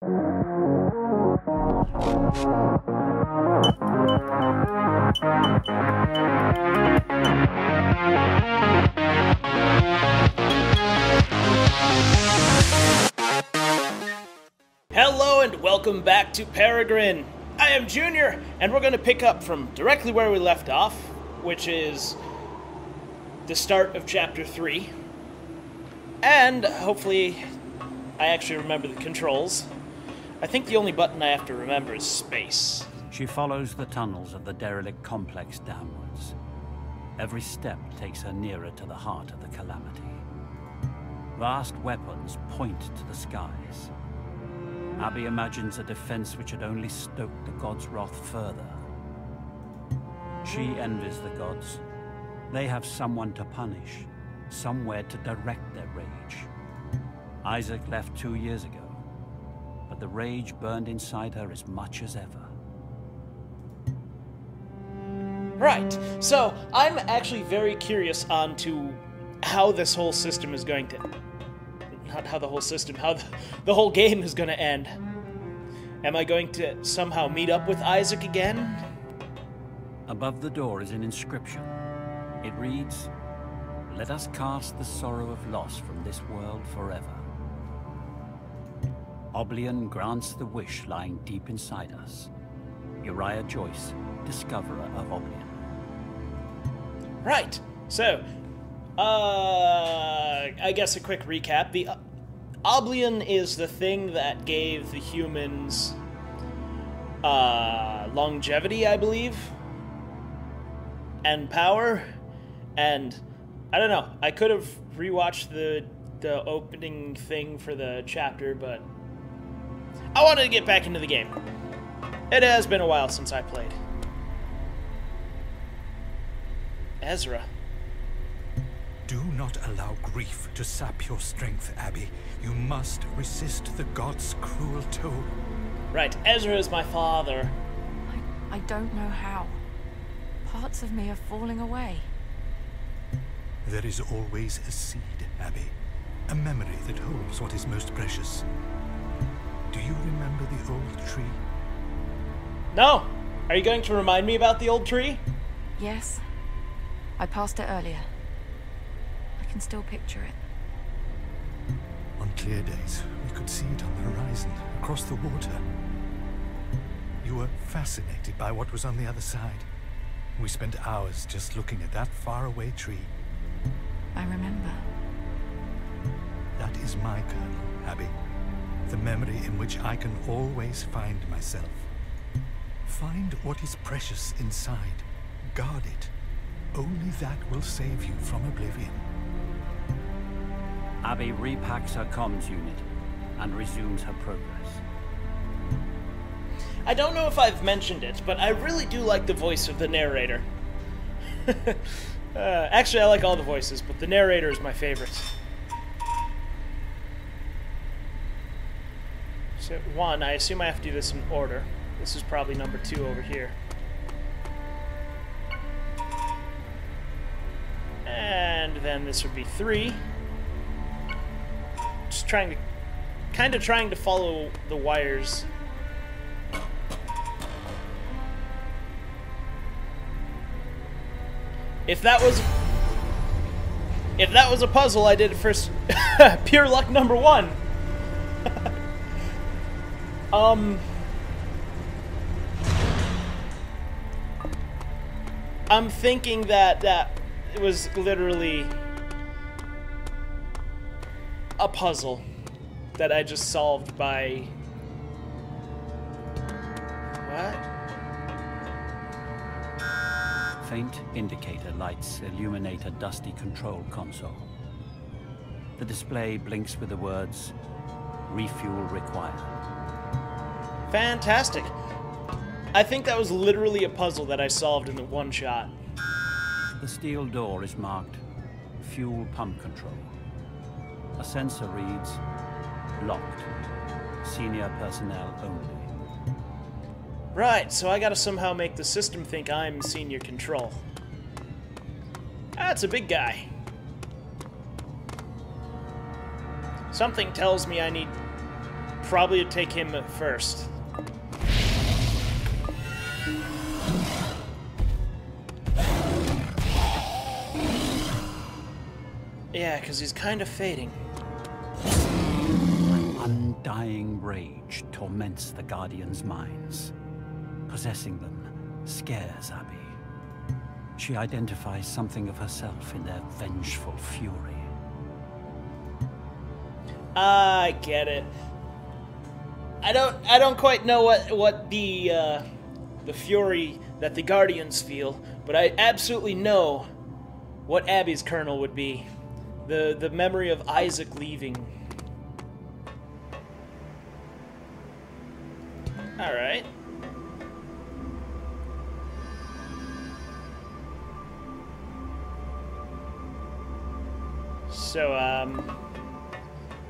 Hello and welcome back to Peregrine. I am Junior, and we're going to pick up from directly where we left off, which is the start of Chapter 3. And hopefully I actually remember the controls. I think the only button I have to remember is space. She follows the tunnels of the derelict complex downwards. Every step takes her nearer to the heart of the calamity. Vast weapons point to the skies. Abby imagines a defense which had only stoked the gods' wrath further. She envies the gods. They have someone to punish, somewhere to direct their rage. Isaac left 2 years ago. But the rage burned inside her as much as ever. Right, so I'm actually very curious on to how this whole system is going to... Not how the whole system, how the whole game is going to end. Am I going to somehow meet up with Isaac again? Above the door is an inscription. It reads, "Let us cast the sorrow of loss from this world forever. Oblion grants the wish lying deep inside us. Uriah Joyce, discoverer of Oblion." Right. So, I guess a quick recap. The Oblion is the thing that gave the humans longevity, I believe, and power, and I don't know. I could have rewatched the opening thing for the chapter, but I wanted to get back into the game. It has been a while since I played. Ezra. Do not allow grief to sap your strength, Abby. You must resist the gods' cruel toll. Right, Ezra is my father. I don't know how. Parts of me are falling away. There is always a seed, Abby. A memory that holds what is most precious. Do you remember the old tree? No! Are you going to remind me about the old tree? Yes. I passed it earlier. I can still picture it. On clear days, we could see it on the horizon, across the water. You were fascinated by what was on the other side. We spent hours just looking at that faraway tree. I remember. That is my kernel, Abby. The memory in which I can always find myself. Find what is precious inside. Guard it. Only that will save you from oblivion. Abby repacks her comms unit and resumes her progress. I don't know if I've mentioned it, but I really do like the voice of the narrator. Actually, I like all the voices, but the narrator is my favorite. So, one, I assume I have to do this in order. This is probably number 2 over here. And then this would be 3. Just trying to... kind of trying to follow the wires. If that was a puzzle, I did it first. Pure luck number 1. I'm thinking that it was literally a puzzle that I just solved by... What? Faint indicator lights illuminate a dusty control console. The display blinks with the words, "Refuel required." Fantastic. I think that was literally a puzzle that I solved in the one shot. The steel door is marked "Fuel Pump Control." A sensor reads, "Locked. Senior personnel only." Right, so I gotta somehow make the system think I'm senior control. That's a big guy. Something tells me I need probably take him first. Yeah, because he's kind of fading. An undying rage torments the Guardians' minds. Possessing them scares Abby. She identifies something of herself in their vengeful fury. I get it. I don't quite know what the fury that the Guardians feel, but I absolutely know what Abby's kernel would be. The memory of Isaac leaving. All right. So,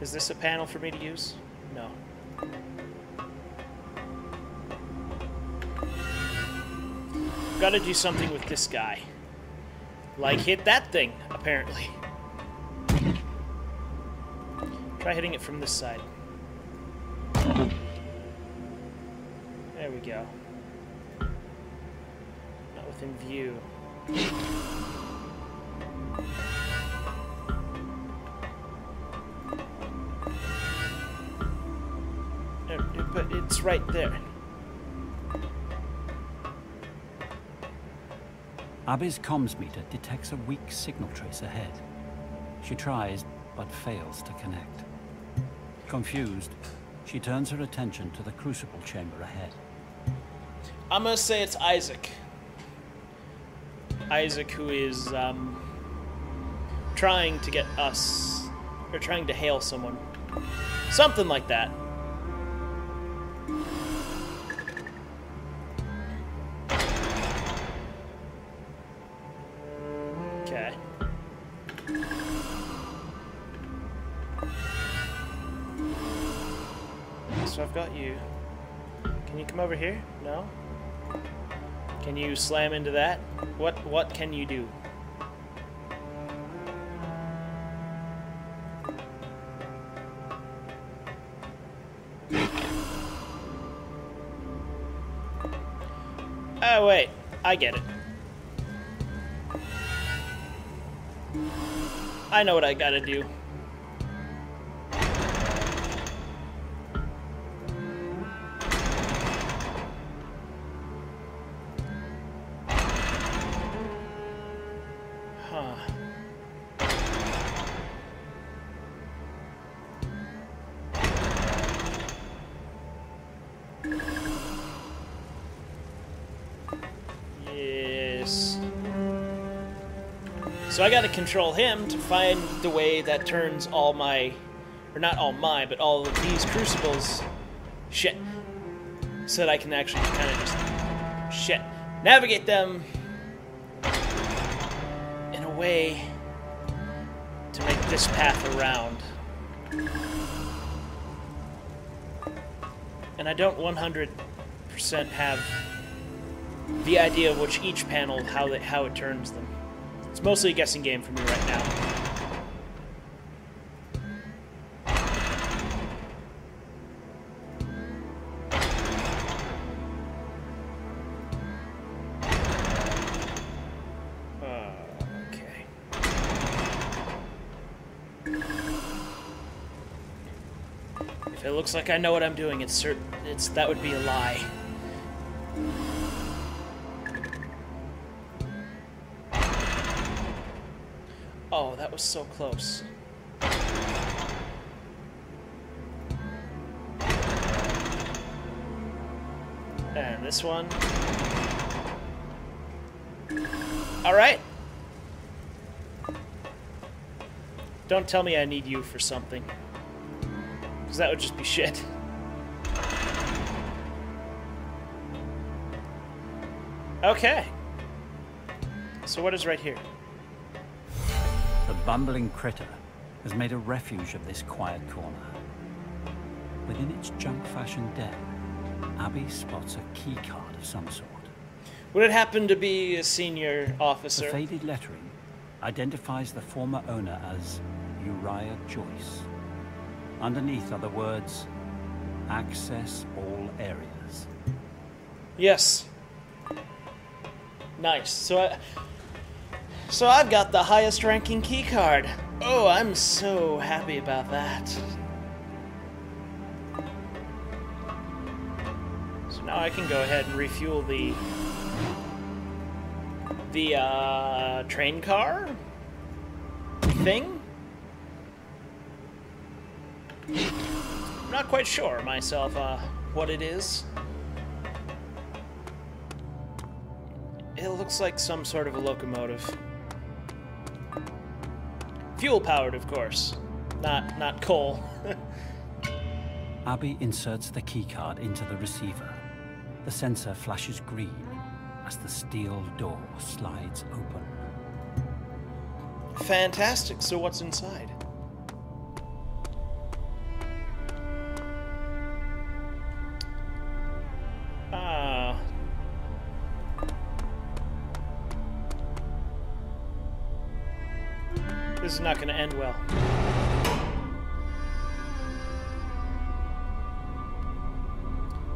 is this a panel for me to use? No. Gotta do something with this guy. Like, hit that thing, apparently. Try hitting it from this side. There we go. Not within view. But it's right there. Abby's comms meter detects a weak signal trace ahead. She tries, but fails to connect. Confused, she turns her attention to the crucible chamber ahead. I'm gonna say it's Isaac. Isaac, who is trying to get us, or trying to hail someone. Something like that. Can you come over here? No? Can you slam into that? What can you do? Oh wait, I get it. I know what I gotta do. So I gotta control him to find the way that turns all my, or not all my, but all of these crucibles, shit, so that I can actually kind of just, shit, navigate them in a way to make this path around. And I don't 100% have the idea of which each panel, how it turns them. It's mostly a guessing game for me right now. Okay. If it looks like I know what I'm doing, it's that would be a lie. Oh, that was so close. And this one. All right. Don't tell me I need you for something, because that would just be shit. Okay. So what is right here? The bumbling critter has made a refuge of this quiet corner. Within its junk-fashioned den, Abby spots a key card of some sort. Would it happen to be a senior officer? The faded lettering identifies the former owner as Uriah Joyce. Underneath are the words, Access all areas. Yes. Nice. So I've got the highest ranking keycard. Oh, I'm so happy about that. So now I can go ahead and refuel the train car thing. I'm not quite sure myself what it is. It looks like some sort of a locomotive. Fuel-powered, of course. Not coal. Abby inserts the keycard into the receiver. The sensor flashes green as the steel door slides open. Fantastic. So what's inside? This is not going to end well.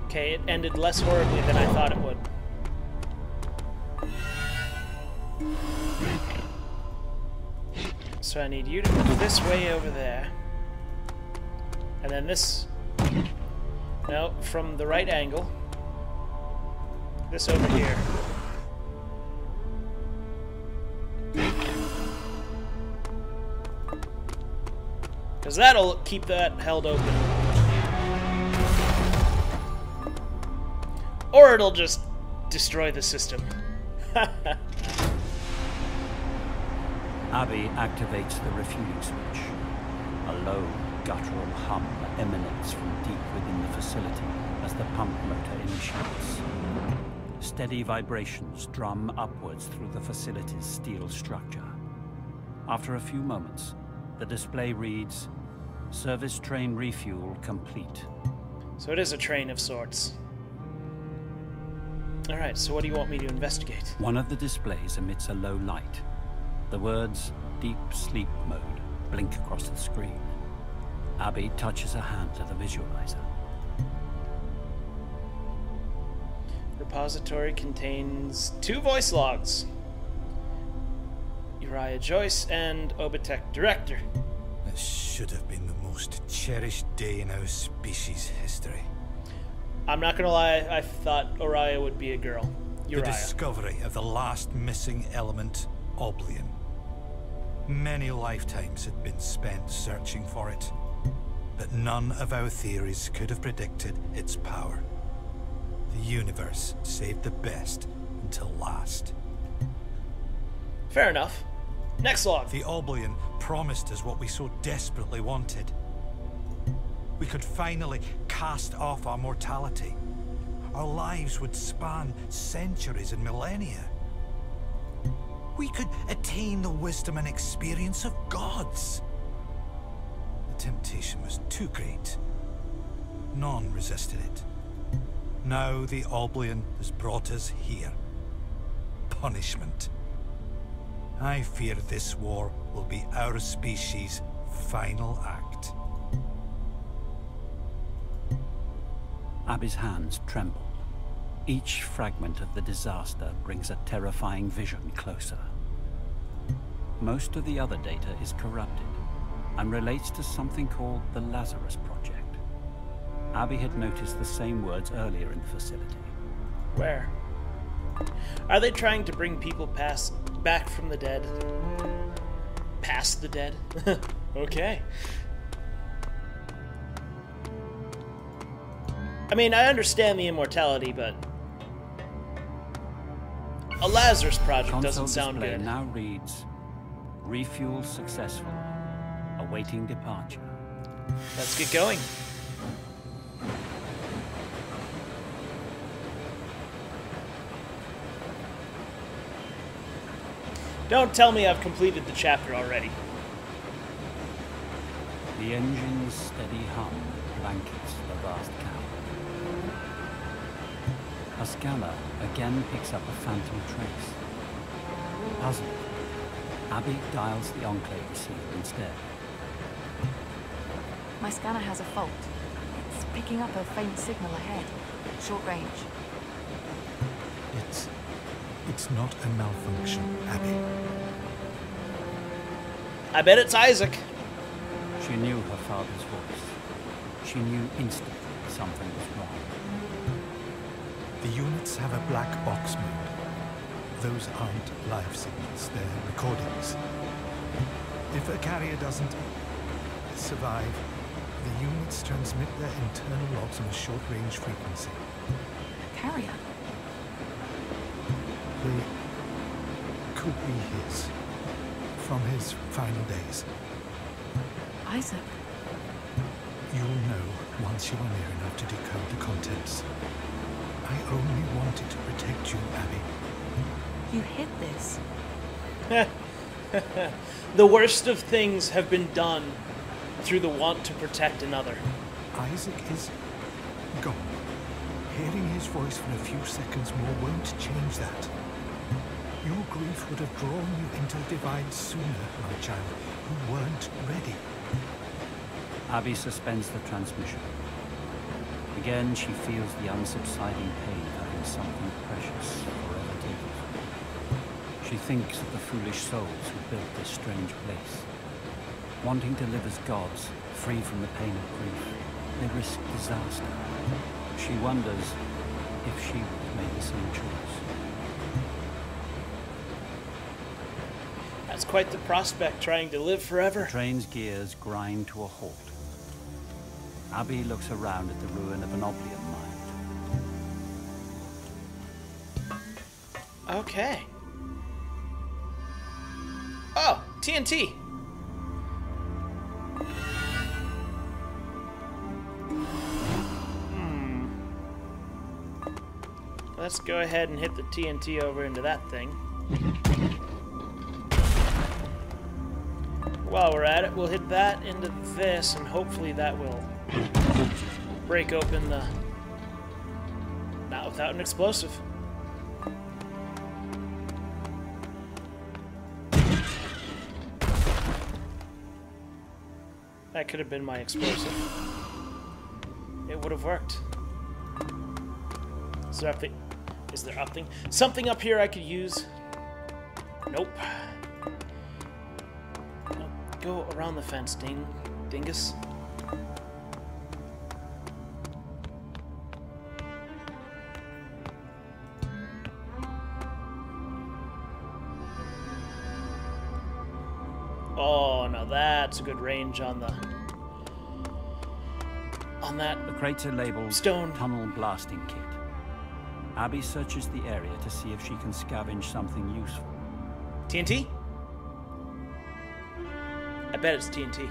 Okay, it ended less horribly than I thought it would. So I need you to move this way over there. And then this... No, from the right angle. This over here. Because that'll keep that held open. Or it'll just destroy the system. Abby activates the refueling switch. A low, guttural hum emanates from deep within the facility as the pump motor initiates. Steady vibrations drum upwards through the facility's steel structure. After a few moments, the display reads, "Service train refuel complete." So it is a train of sorts. Alright, so what do you want me to investigate? One of the displays emits a low light. The words, "deep sleep mode," blink across the screen. Abby touches her hand to the visualizer. Repository contains 2 voice logs. Uriah Joyce and Obitech Director. This should have been the most cherished day in our species' history. I'm not gonna lie, I thought Uriah would be a girl. Uriah. The discovery of the last missing element, Oblion. Many lifetimes had been spent searching for it, but none of our theories could have predicted its power. The universe saved the best until last. Fair enough. Next log. The Oblion promised us what we so desperately wanted. We could finally cast off our mortality. Our lives would span centuries and millennia. We could attain the wisdom and experience of gods. The temptation was too great. None resisted it. Now the Oblion has brought us here. Punishment. I fear this war will be our species' final act. Abby's hands tremble. Each fragment of the disaster brings a terrifying vision closer. Most of the other data is corrupted and relates to something called the Lazarus Project. Abby had noticed the same words earlier in the facility. Where? Are they trying to bring people back from the dead? Past the dead? Okay. I mean, I understand the immortality, but... A Lazarus Project doesn't sound good. Now reads, "Refuel successful. Awaiting departure." Let's get going. Don't tell me I've completed the chapter already. The engine's steady hum blankets the vast camp. A scanner again picks up a phantom trace. Puzzled, Abby dials the enclave receiver instead. My scanner has a fault. It's Picking up a faint signal ahead. Short range. It's not a malfunction, Abby. I bet it's Isaac. She knew her father's voice. She knew instantly something was wrong. The units have a black box mode. Those aren't live signals, they're recordings. If a carrier doesn't survive, the units transmit their internal logs on a short-range frequency. A carrier? They could be his. From his final days. Isaac? You'll know once you are near enough to decode the contents. I only wanted to protect you, Abby. You hid this. The worst of things have been done through the want to protect another. Isaac is gone. Hearing his voice for a few seconds more won't change that. Your grief would have drawn you into the divine sooner, my child. You weren't ready. Abby suspends the transmission. Again, she feels the unsubsiding pain having something precious forever taken. She thinks of the foolish souls who built this strange place. Wanting to live as gods, free from the pain of grief, they risk disaster. She wonders if she would make the same choice. That's quite the prospect, trying to live forever. The train's gears grind to a halt. Abby looks around at the ruin of an Oblion mine. Okay. Oh, TNT! Let's go ahead and hit the TNT over into that thing. While we're at it, we'll hit that into this, and hopefully that will break open the... Not without an explosive. That could have been my explosive. It would have worked. Is there up? Is there up thing? Something up here I could use? Nope. No, go around the fence, dingus. Oh, now that's a good range on the that. The crates are labeled stone tunnel blasting kit. Abby searches the area to see if she can scavenge something useful. TNT? I bet it's TNT.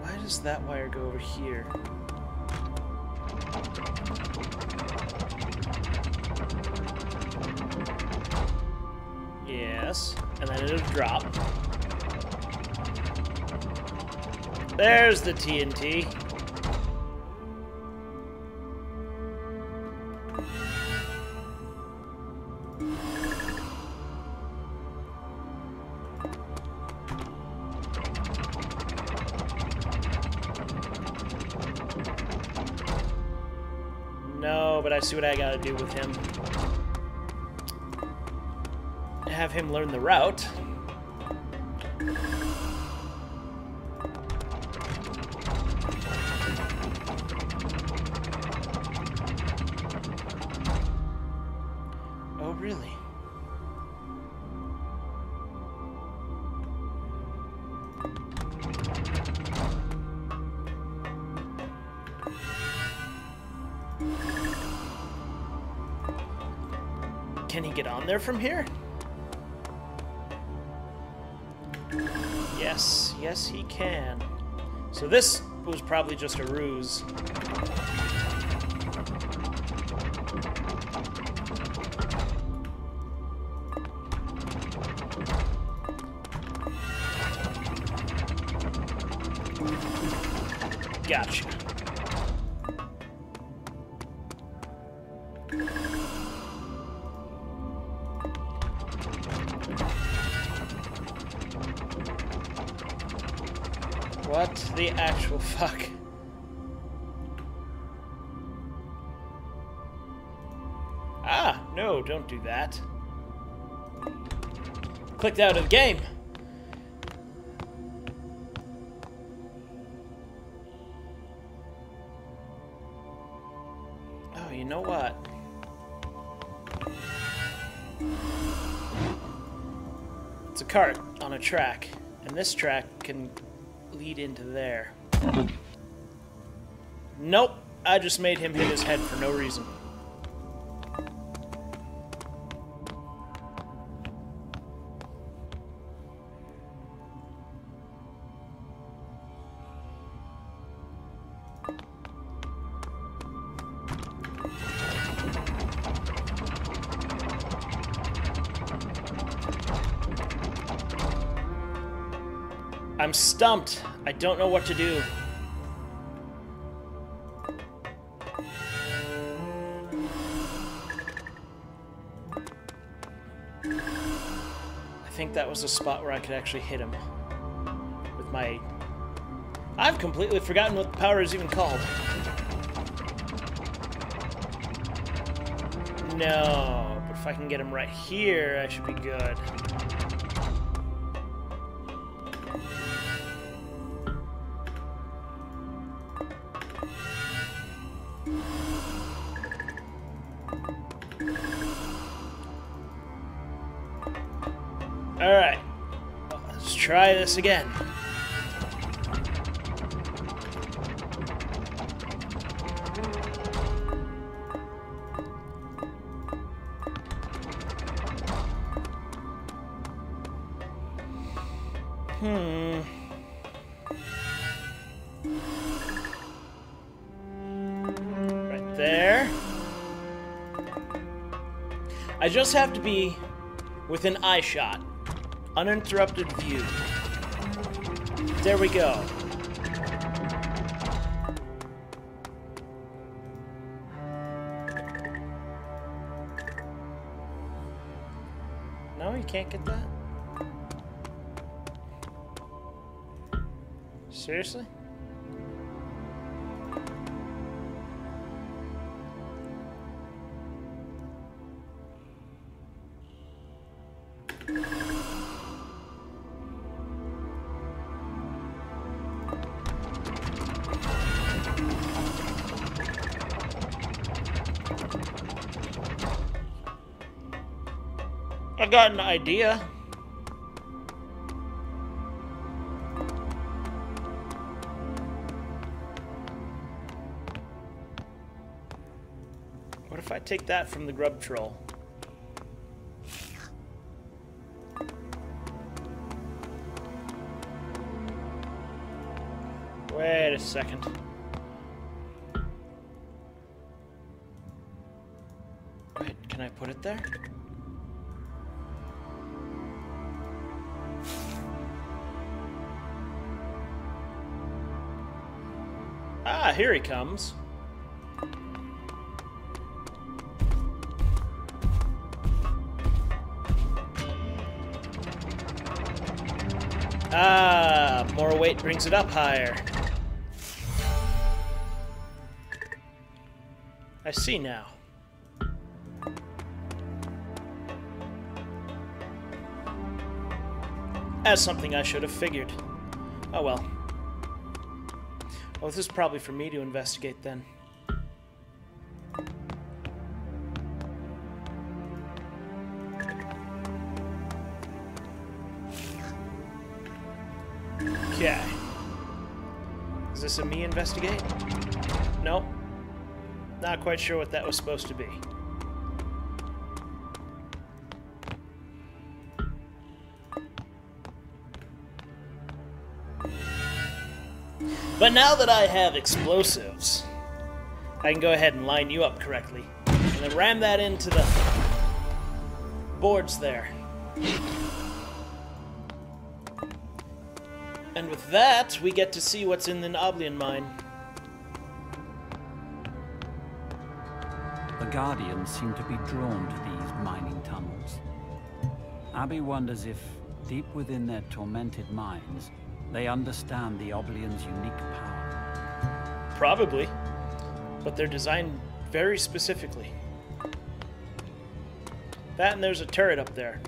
Why does that wire go over here? Yes, and then it'll drop. There's the TNT. No, but I see what I gotta do with him. Have him learn the route. Can he get on there from here? Yes, yes he can. So this was probably just a ruse. Gotcha. What the actual fuck? Ah, no, don't do that. Clicked out of the game. Oh, you know what? It's a cart on a track, and this track can lead into there. Nope, I just made him hit his head for no reason. I'm stumped. I don't know what to do. I think that was a spot where I could actually hit him. With my... I've completely forgotten what the power is even called. No, but if I can get him right here, I should be good. Alright, let's try this again. Right there. I just have to be within eye shot. Uninterrupted view. There we go. No, you can't get that? Seriously? I got an idea. What if I take that from the grub troll? Wait a second. Wait, can I put it there? Ah, here he comes. Ah, more weight brings it up higher. I see now. That's something I should have figured. Oh well. Oh, this is probably for me to investigate then. Okay. Is this a me investigate? Nope. Not quite sure what that was supposed to be. But now that I have explosives, I can go ahead and line you up correctly, and then ram that into the boards there. And with that, we get to see what's in the Oblion mine. The Guardians seem to be drawn to these mining tunnels. Abby wonders if, deep within their tormented minds, They understand the Oblion's unique power. Probably, but they're designed very specifically. That and there's a turret up there.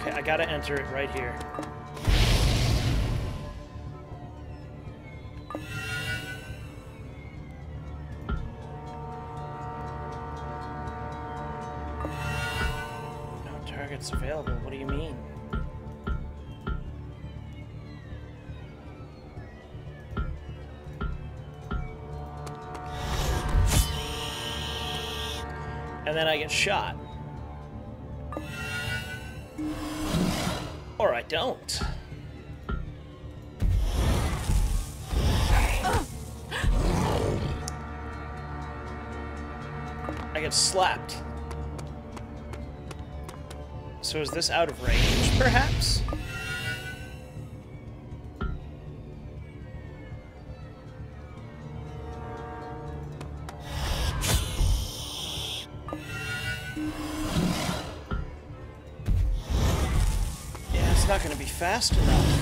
Okay, I gotta enter it right here. Available. What do you mean? And then I get shot. Or I don't. I get slapped. So is this out of range, perhaps? Yeah, it's not going to be fast enough.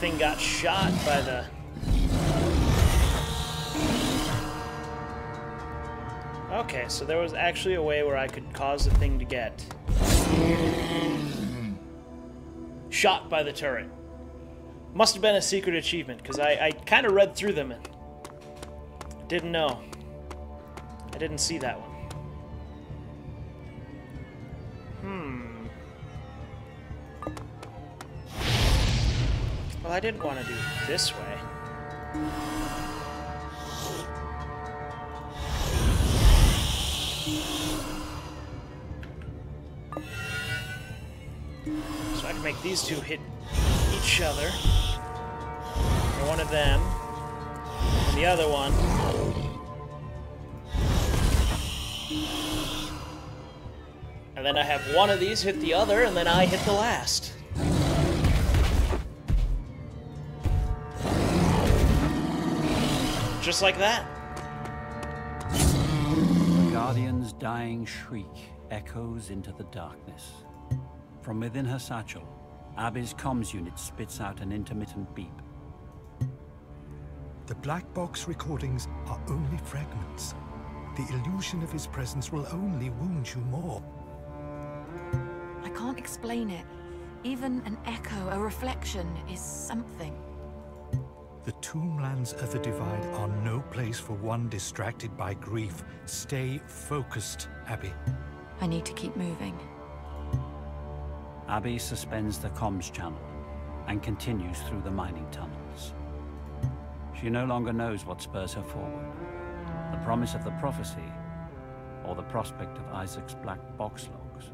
Thing got shot by the... Okay, so there was actually a way where I could cause the thing to get shot by the turret. Must have been a secret achievement, because I kind of read through them and didn't know. I didn't see that one. Well, I didn't want to do it this way. So I can make these two hit each other. And one of them. And the other one. And then I have one of these hit the other, and then I hit the last. Just like that. The Guardian's dying shriek echoes into the darkness. From within her satchel, Abby's comms unit spits out an intermittent beep. The black box recordings are only fragments. The illusion of his presence will only wound you more. I can't explain it. Even an echo, a reflection, is something. The tomblands of the Divide are no place for one distracted by grief. Stay focused, Abby. I need to keep moving. Abby suspends the comms channel and continues through the mining tunnels. She no longer knows what spurs her forward. The promise of the prophecy or the prospect of Isaac's black box logs.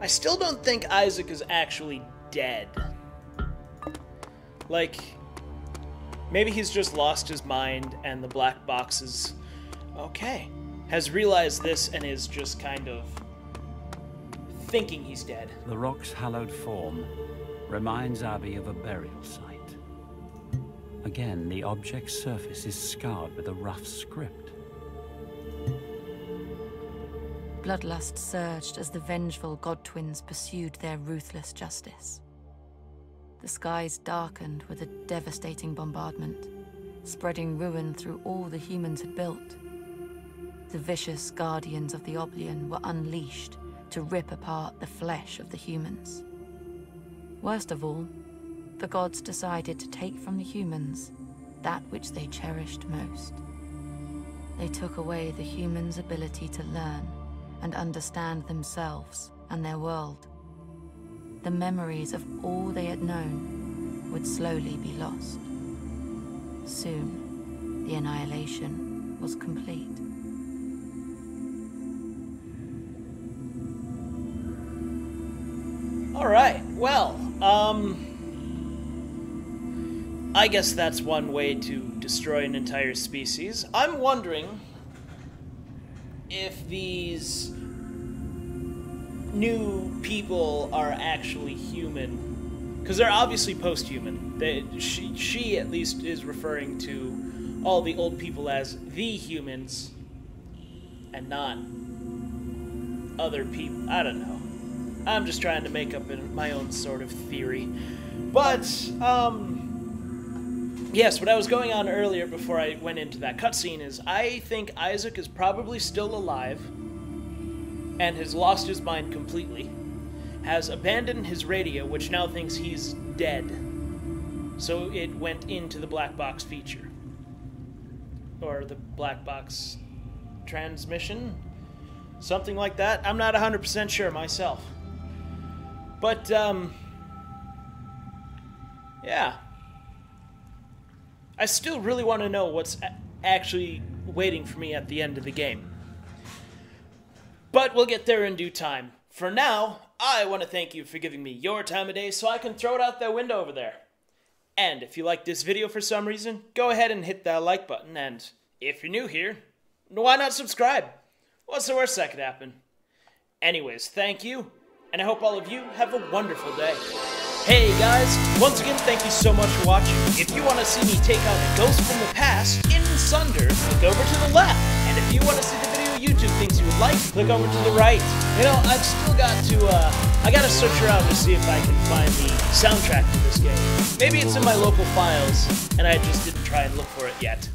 I still don't think Isaac is actually dead. Like, maybe he's just lost his mind and the black box is okay. Has realized this and is just kind of thinking he's dead. The rock's hallowed form reminds Abby of a burial site. Again, the object's surface is scarred with a rough script. Bloodlust surged as the vengeful god twins pursued their ruthless justice. The skies darkened with a devastating bombardment, spreading ruin through all the humans had built. The vicious guardians of the Oblion were unleashed to rip apart the flesh of the humans. Worst of all, the gods decided to take from the humans that which they cherished most. They took away the humans' ability to learn and understand themselves and their world. The memories of all they had known would slowly be lost. Soon, the annihilation was complete. All right, well, I guess that's one way to destroy an entire species. I'm wondering if these new people are actually human, because they're obviously post-human. She at least is referring to all the old people as the humans and not other people. I don't know. I'm just trying to make up my own sort of theory. But, yes, what I was going on earlier before I went into that cutscene is I think Isaac is probably still alive and has lost his mind completely, has abandoned his radio, which now thinks he's dead, so it went into the black box feature. Or the black box transmission? Something like that. I'm not 100% sure myself. But, yeah. I still really want to know what's actually waiting for me at the end of the game. But we'll get there in due time. For now, I want to thank you for giving me your time of day so I can throw it out that window over there. And if you liked this video for some reason, go ahead and hit that like button. And if you're new here, why not subscribe? What's the worst that could happen? Anyways, thank you, and I hope all of you have a wonderful day. Hey guys, once again thank you so much for watching. If you want to see me take out a ghost from the past in Sunder, click over to the left. And if you want to see the video YouTube thinks you would like, click over to the right. You know, I've still got to, I gotta search around to see if I can find the soundtrack for this game. Maybe it's in my local files, and I just didn't try and look for it yet.